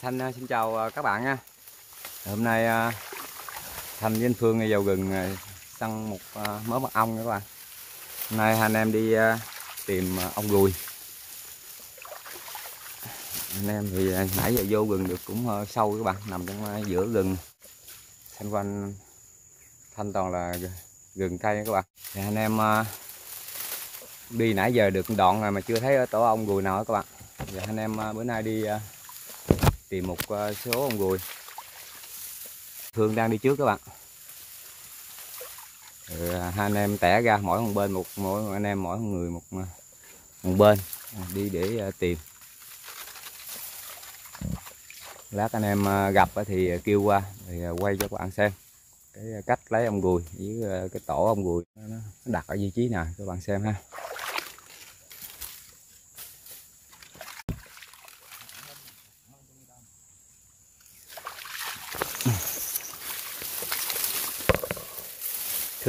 Thanh xin chào các bạn nha. Hôm nay Thanh Vinh Phương vào rừng săn một mớ mật ong các bạn. Hôm nay anh em đi tìm ong ruồi. Anh em thì nãy giờ vô rừng được cũng hơi sâu các bạn, nằm trong giữa rừng, xanh quanh Thanh toàn là rừng cây các bạn. Thì anh em đi nãy giờ được đoạn rồi mà chưa thấy tổ ong ruồi nào các bạn. Giờ anh em bữa nay đi tìm một số ong ruồi. Phương đang đi trước các bạn. Rồi hai anh em tẻ ra mỗi một bên mỗi anh em mỗi người một bên đi để tìm. Lát anh em gặp thì kêu qua thì quay cho các bạn xem cái cách lấy ong ruồi với cái tổ ong ruồi nó đặt ở vị trí nào các bạn xem ha.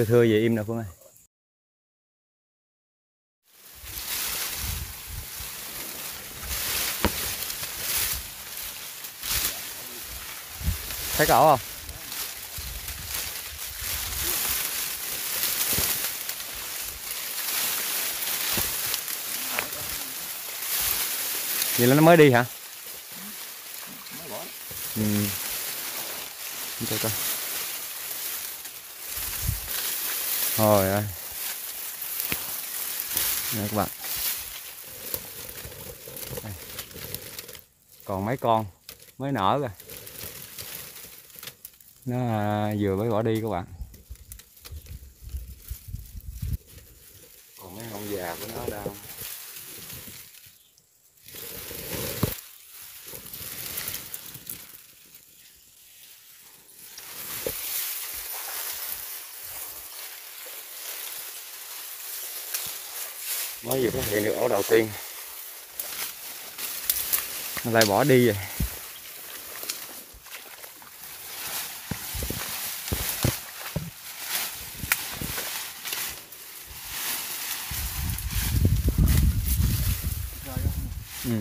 Thưa về im nào Phương ơi. Thấy cậu không? Vậy là nó mới đi hả? Ừ. Cho coi. Rồi ơi các bạn, còn mấy con mới nở rồi, nó vừa mới bỏ đi các bạn. Còn mấy con già của nó đâu? Mới vừa phát hiện được ổ đầu tiên, nó lại bỏ đi rồi. Ừ.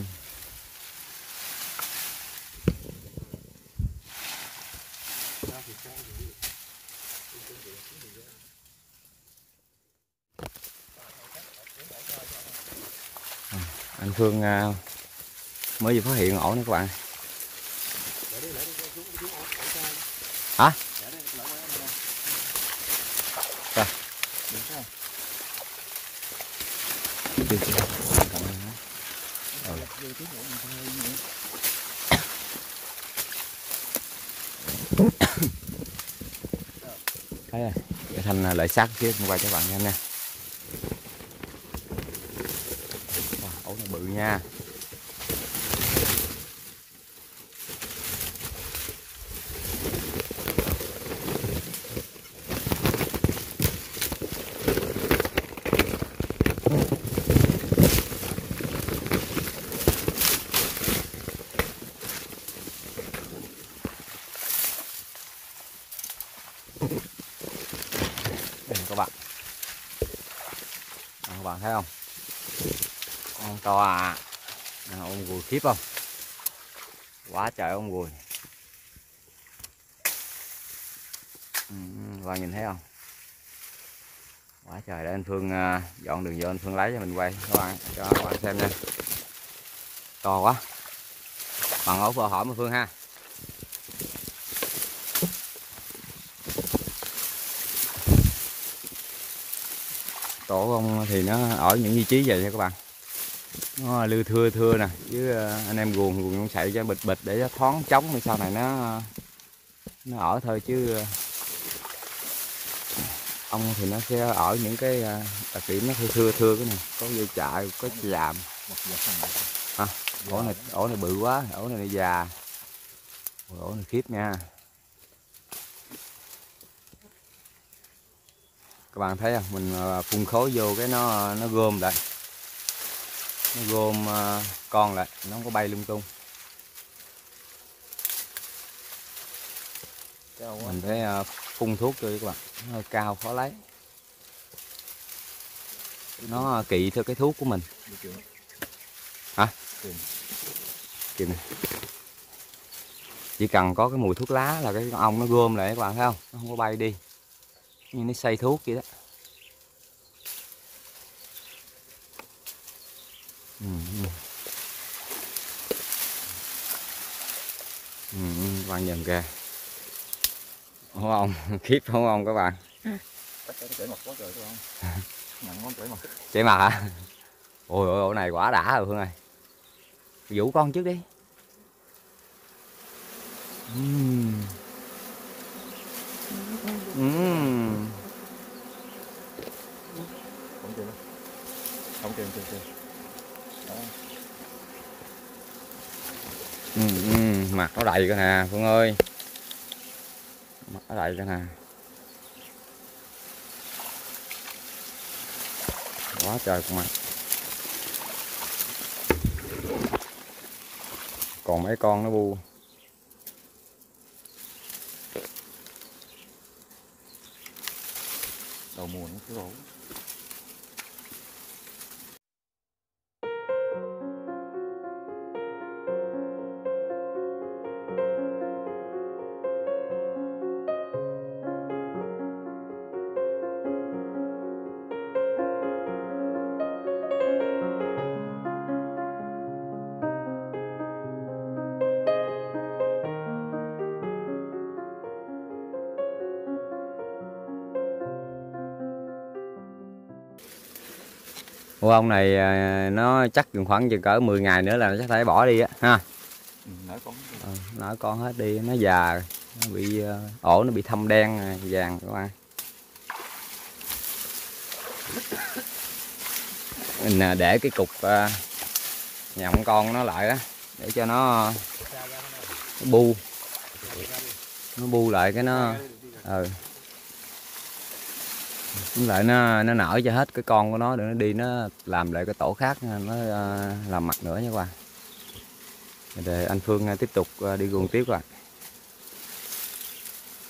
Anh Phương mới vừa phát hiện ổ nữa các bạn. Hả? Rồi. Thấy rồi. Để Thanh lại sát chứ qua cho các bạn nha nè. Bự nha. Đây các bạn. Các bạn thấy không? Con to à, ong ruồi khiếp không? Quá trời ong ruồi. Và nhìn thấy không? Quá trời. Để anh Phương dọn đường vô, anh Phương lấy cho mình quay các bạn, cho các bạn xem nha. To quá. Bằng ổ phở hổm mà Phương ha. Tổ ong thì nó ở những vị trí vậy nha các bạn. Nó lưa thưa nè, chứ anh em guồng cũng sậy cho bịch để nó thoáng trống thì sau này nó ở thôi, chứ ong thì nó sẽ ở những cái đặc điểm nó thưa cái này, có dây chạy, có chàm. À, ổ này bự quá, ổ này già. Ổ này khiếp nha. Các bạn thấy không? Mình phun khối vô cái nó gom lại. Nó gom con lại, nó không có bay lung tung. Mình phải phun thuốc cho các bạn, nó hơi cao khó lấy. Nó kỵ theo cái thuốc của mình. Hả? Kìm này. Chỉ cần có cái mùi thuốc lá là cái con ong nó gom lại các bạn thấy không? Nó không có bay đi. Như nó xây thuốc vậy đó. Các bạn nhìn kìa. Hổ ong, khiếp hổ ong các bạn. Chảy mặt quá trời phải không? Nặng quá chảy mặt. Chảy mặt hả? Ôi ôi, ổ này quả đã rồi Phương ơi. Vũ con trước đi. Không kìm. Không kìm, kìm, kìm. Mặt nó đầy cái nè Phương ơi. Mặt nó đầy cái nè. Quá trời con mặt. Còn mấy con nó bu. Đầu mùa nó cứ rủ. Hổ ong này nó chắc khoảng chừng cỡ 10 ngày nữa là nó chắc phải bỏ đi á ha. Nở con hết đi, nó già rồi. Nó bị ổ nó bị thâm đen vàng các bạn. Mình để cái cục nhộng con nó lại đó để cho nó bu. Nó bu lại cái nó lại nó nở cho hết cái con của nó để nó đi nó làm lại cái tổ khác, nó làm mặt nữa nha các bạn. Để anh Phương tiếp tục đi ruộng tiếp các bạn.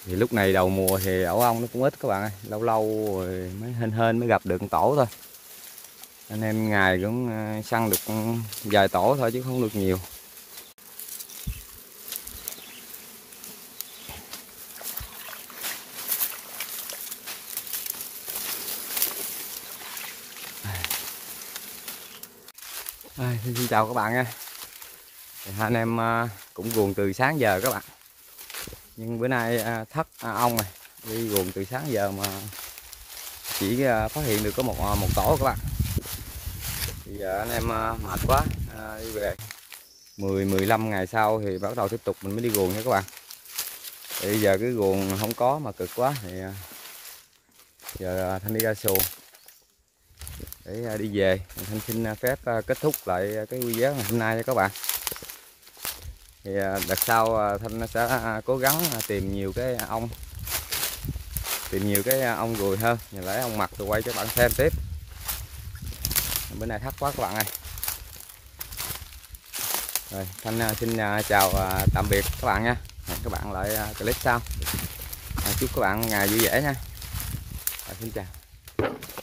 Thì lúc này đầu mùa thì ổ ong nó cũng ít các bạn ơi, lâu lâu rồi mới hên mới gặp được tổ thôi. Anh em ngày cũng săn được vài tổ thôi chứ không được nhiều. Xin chào các bạn nha. Anh em cũng ruộng từ sáng giờ các bạn. Nhưng bữa nay thất ong này đi ruộng từ sáng giờ mà chỉ phát hiện được có một tổ các bạn. Bây giờ anh em mệt quá đi về. 10-15 ngày sau thì bắt đầu tiếp tục mình mới đi ruộng nha các bạn. Bây giờ cái ruộng không có mà cực quá thì giờ Thanh đi ra xuồng để đi về. Thanh xin phép kết thúc lại cái video ngày hôm nay cho các bạn. Thì đợt sau Thanh sẽ cố gắng tìm nhiều cái ong, gùi hơn, và lấy ong mật rồi quay cho bạn xem tiếp. Bữa nay thất quá các bạn ơi. Rồi Thanh xin chào tạm biệt các bạn nha. Hẹn các bạn lại clip sau. Chúc các bạn ngày vui vẻ nha. Rồi, xin chào.